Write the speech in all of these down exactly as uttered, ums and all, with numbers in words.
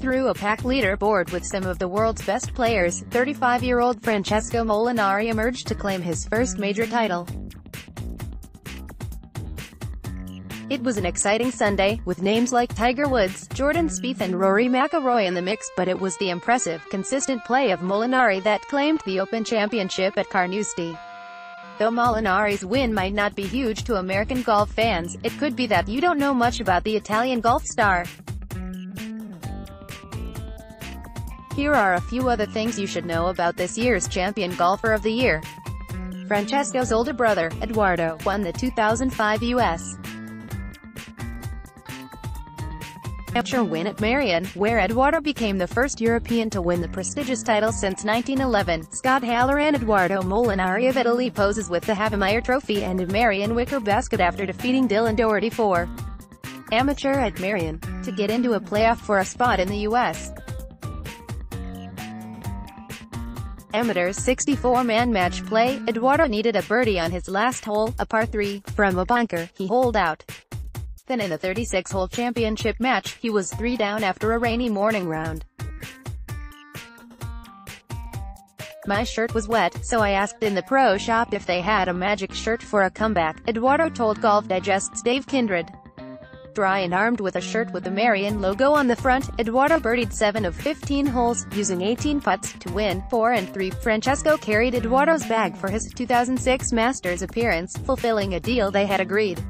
through a packed leaderboard with some of the world's best players, thirty-five-year-old Francesco Molinari emerged to claim his first major title. It was an exciting Sunday, with names like Tiger Woods, Jordan Spieth and Rory McIlroy in the mix, but it was the impressive, consistent play of Molinari that claimed the Open Championship at Carnoustie. Though Molinari's win might not be huge to American golf fans, it could be that you don't know much about the Italian golf star. Here are a few other things you should know about this year's Champion Golfer of the Year. Francesco's older brother, Eduardo, won the two thousand five U S Amateur win at Merrion, where Eduardo became the first European to win the prestigious title since nineteen eleven. Scott Haleran. Eduardo Molinari of Italy poses with the Havemeyer Trophy and a Merrion wicker basket after defeating Dylan Doherty for amateur at Merrion to get into a playoff for a spot in the U S Amateurs sixty-four man match play. Eduardo needed a birdie on his last hole, a par three, from a bunker. He holed out. Then in the thirty-six hole championship match, he was three down after a rainy morning round. "My shirt was wet, so I asked in the pro shop if they had a magic shirt for a comeback," Eduardo told Golf Digest's Dave Kindred. Dry and armed with a shirt with the Merrion logo on the front, Eduardo birdied seven of fifteen holes, using eighteen putts, to win, four and three. Francesco carried Eduardo's bag for his two thousand six Masters appearance, fulfilling a deal they had agreed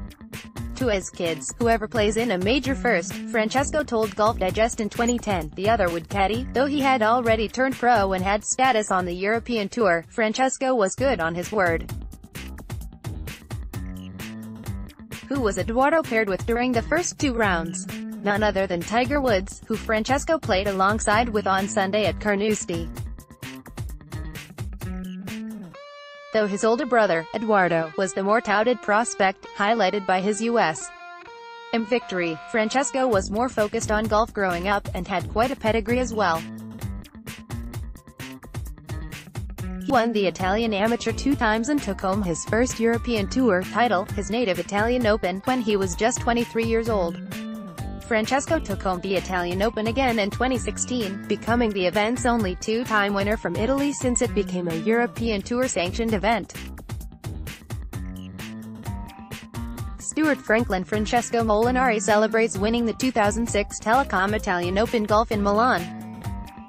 to as kids. "Whoever plays in a major first," Francesco told Golf Digest in twenty ten, "the other would caddy." Though he had already turned pro and had status on the European Tour, Francesco was good on his word. Who was Eduardo paired with during the first two rounds? None other than Tiger Woods, who Francesco played alongside with on Sunday at Carnoustie. Though his older brother, Eduardo, was the more touted prospect, highlighted by his U S M victory, Francesco was more focused on golf growing up, and had quite a pedigree as well. He won the Italian Amateur two times and took home his first European Tour title, his native Italian Open, when he was just twenty-three years old. Francesco took home the Italian Open again in twenty sixteen, becoming the event's only two-time winner from Italy since it became a European Tour-sanctioned event. Stuart Franklin. Francesco Molinari celebrates winning the two thousand six Telecom Italian Open Golf in Milan.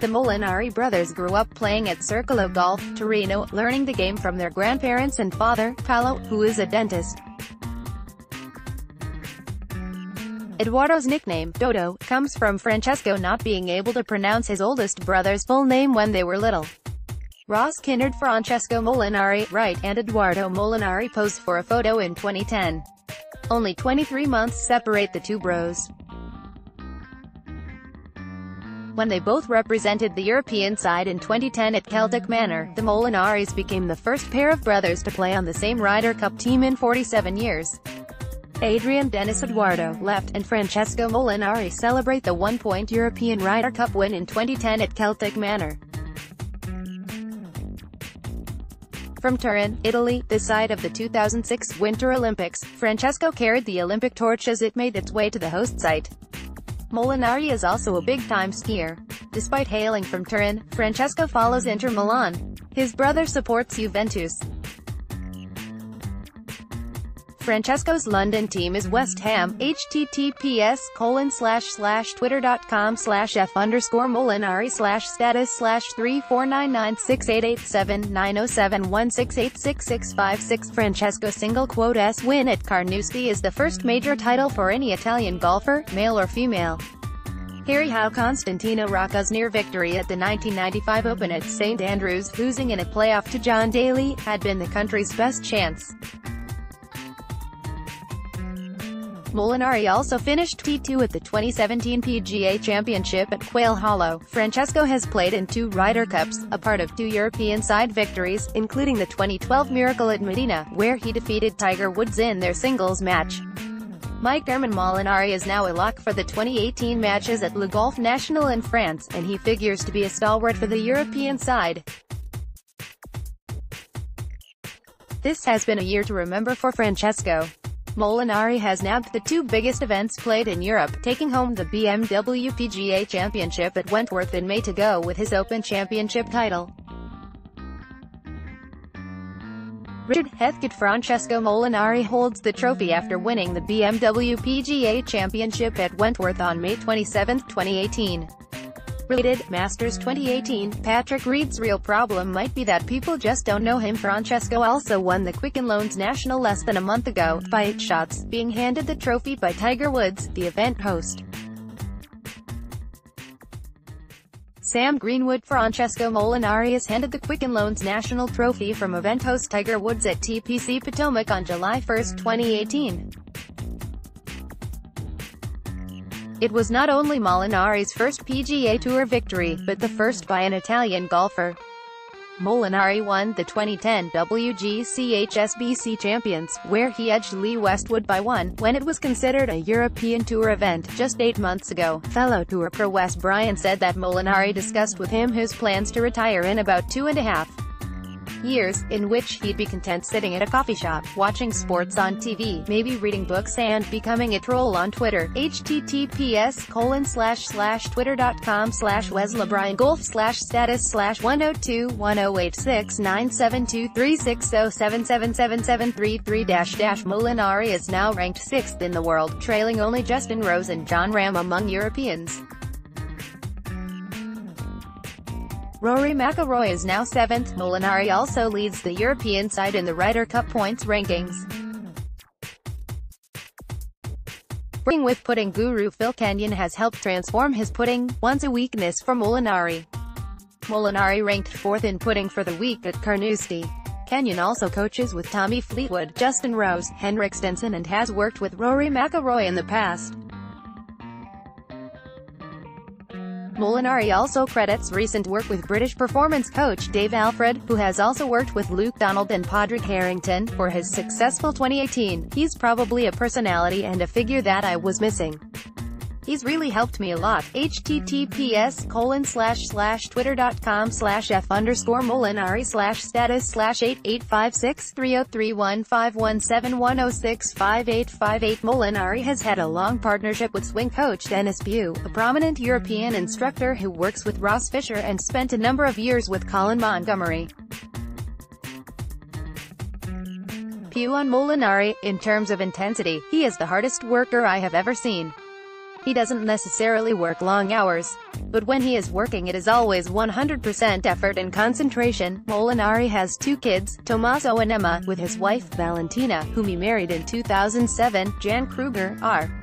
The Molinari brothers grew up playing at Circolo Golf Torino, learning the game from their grandparents and father, Paolo, who is a dentist. Eduardo's nickname, Dodo, comes from Francesco not being able to pronounce his oldest brother's full name when they were little. Ross Kinnard. Francesco Molinari, right, and Eduardo Molinari posed for a photo in twenty ten. Only twenty-three months separate the two bros. When they both represented the European side in twenty ten at Celtic Manor, the Molinaris became the first pair of brothers to play on the same Ryder Cup team in forty-seven years. Adrian Denis. Eduardo, left, and Francesco Molinari celebrate the one-point European Ryder Cup win in twenty ten at Celtic Manor. From Turin, Italy, the site of the two thousand six Winter Olympics, Francesco carried the Olympic torch as it made its way to the host site. Molinari is also a big-time skier. Despite hailing from Turin, Francesco follows Inter Milan. His brother supports Juventus. Francesco's London team is West Ham. H T T P S colon slash slash twitter dot com slash f underscore Molinari slash status slash three four nine nine six eight eight seven nine oh seven one six eight six six five six. Francesco's single quote S win at Carnoustie is the first major title for any Italian golfer, male or female. Hear how Constantino Rocca's near victory at the nineteen ninety-five Open at Saint Andrews, losing in a playoff to John Daly, had been the country's best chance. Molinari also finished T two at the twenty seventeen P G A Championship at Quail Hollow. Francesco has played in two Ryder Cups, a part of two European side victories, including the twenty twelve Miracle at Medina, where he defeated Tiger Woods in their singles match. Mike Erman. Molinari is now a lock for the twenty eighteen matches at Le Golf National in France, and he figures to be a stalwart for the European side. This has been a year to remember for Francesco. Molinari has nabbed the two biggest events played in Europe, taking home the B M W P G A Championship at Wentworth in May to go with his Open Championship title. Richard Heathcote. Francesco Molinari holds the trophy after winning the B M W P G A Championship at Wentworth on May twenty-seventh, twenty eighteen. Related, Masters twenty eighteen, Patrick Reed's real problem might be that people just don't know him. Francesco also won the Quicken Loans National less than a month ago, by eight shots, being handed the trophy by Tiger Woods, the event host. Sam Greenwood. Francesco Molinari is handed the Quicken Loans National Trophy from event host Tiger Woods at T P C Potomac on July first, twenty eighteen. It was not only Molinari's first P G A Tour victory, but the first by an Italian golfer. Molinari won the twenty ten W G C H S B C Champions, where he edged Lee Westwood by one, when it was considered a European Tour event, just eight months ago. Fellow Tour pro Wes Bryan said that Molinari discussed with him his plans to retire in about two and a half years, in which he'd be content sitting at a coffee shop, watching sports on T V, maybe reading books and becoming a troll on Twitter. H T T P S colon slash slash twitter dot com slash Wes LeBryan Golf slash status slash one oh two one oh eight six nine seven two three six oh seven seven seven three three dash dash Molinari is now ranked sixth in the world, trailing only Justin Rose and John Ram among Europeans. Rory McIlroy is now seventh. Molinari also leads the European side in the Ryder Cup points rankings. Working with putting guru Phil Kenyon has helped transform his putting, once a weakness for Molinari. Molinari ranked fourth in putting for the week at Carnoustie. Kenyon also coaches with Tommy Fleetwood, Justin Rose, Henrik Stenson and has worked with Rory McIlroy in the past. Molinari also credits recent work with British performance coach Dave Alfred, who has also worked with Luke Donald and Padraig Harrington, for his successful twenty eighteen. He's probably a personality and a figure that I was missing. He's really helped me a lot. H T T P S colon slash slash twitter dot com slash F underscore Molinari slash status slash eight eight five six three oh three one five one seven one oh six five eight five eight. Molinari has had a long partnership with swing coach Dennis Pugh, a prominent European instructor who works with Ross Fisher and spent a number of years with Colin Montgomery. Pugh on Molinari: in terms of intensity, he is the hardest worker I have ever seen. He doesn't necessarily work long hours, but when he is working it is always one hundred percent effort and concentration. Molinari has two kids, Tommaso and Emma, with his wife, Valentina, whom he married in two thousand seven, Jan Kruger, R.